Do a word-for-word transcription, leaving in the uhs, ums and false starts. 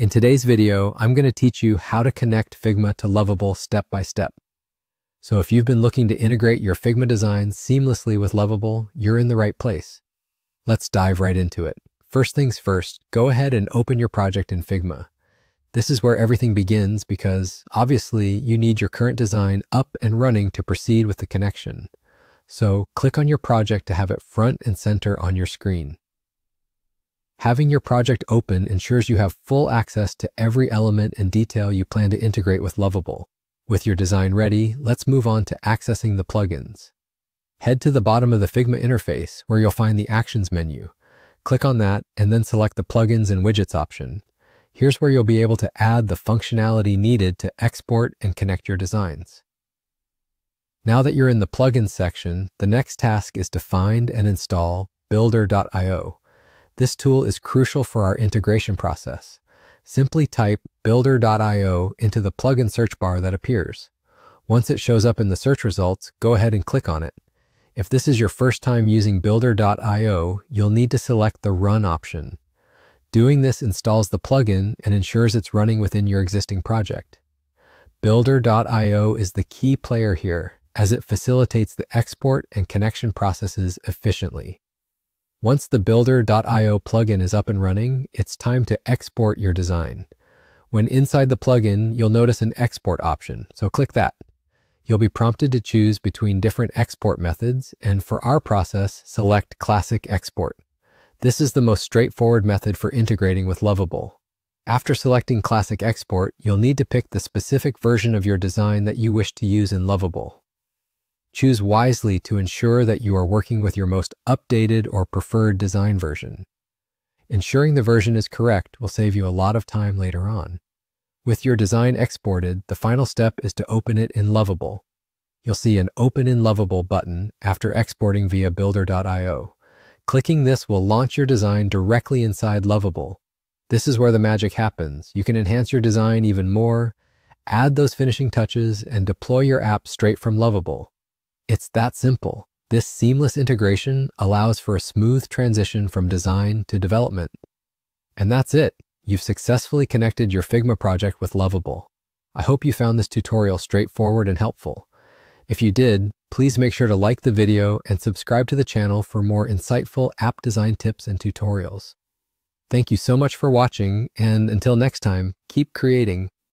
In today's video, I'm going to teach you how to connect Figma to Lovable step by step. So if you've been looking to integrate your Figma designs seamlessly with Lovable, you're in the right place. Let's dive right into it. First things first, go ahead and open your project in Figma. This is where everything begins because, obviously, you need your current design up and running to proceed with the connection. So click on your project to have it front and center on your screen. Having your project open ensures you have full access to every element and detail you plan to integrate with Lovable. With your design ready, let's move on to accessing the plugins. Head to the bottom of the Figma interface where you'll find the Actions menu. Click on that and then select the Plugins and Widgets option. Here's where you'll be able to add the functionality needed to export and connect your designs. Now that you're in the Plugins section, the next task is to find and install Builder dot i o. This tool is crucial for our integration process. Simply type Builder dot i o into the plugin search bar that appears. Once it shows up in the search results, go ahead and click on it. If this is your first time using Builder dot i o, you'll need to select the Run option. Doing this installs the plugin and ensures it's running within your existing project. Builder dot i o is the key player here, as it facilitates the export and connection processes efficiently. Once the Builder dot i o plugin is up and running, it's time to export your design. When inside the plugin, you'll notice an export option, so click that. You'll be prompted to choose between different export methods, and for our process, select Classic Export. This is the most straightforward method for integrating with Lovable. After selecting Classic Export, you'll need to pick the specific version of your design that you wish to use in Lovable. Choose wisely to ensure that you are working with your most updated or preferred design version. Ensuring the version is correct will save you a lot of time later on. With your design exported, the final step is to open it in Lovable. You'll see an Open in Lovable button after exporting via Builder dot i o. Clicking this will launch your design directly inside Lovable. This is where the magic happens. You can enhance your design even more, add those finishing touches, and deploy your app straight from Lovable. It's that simple. This seamless integration allows for a smooth transition from design to development. And that's it. You've successfully connected your Figma project with Lovable. I hope you found this tutorial straightforward and helpful. If you did, please make sure to like the video and subscribe to the channel for more insightful app design tips and tutorials. Thank you so much for watching, and until next time, keep creating.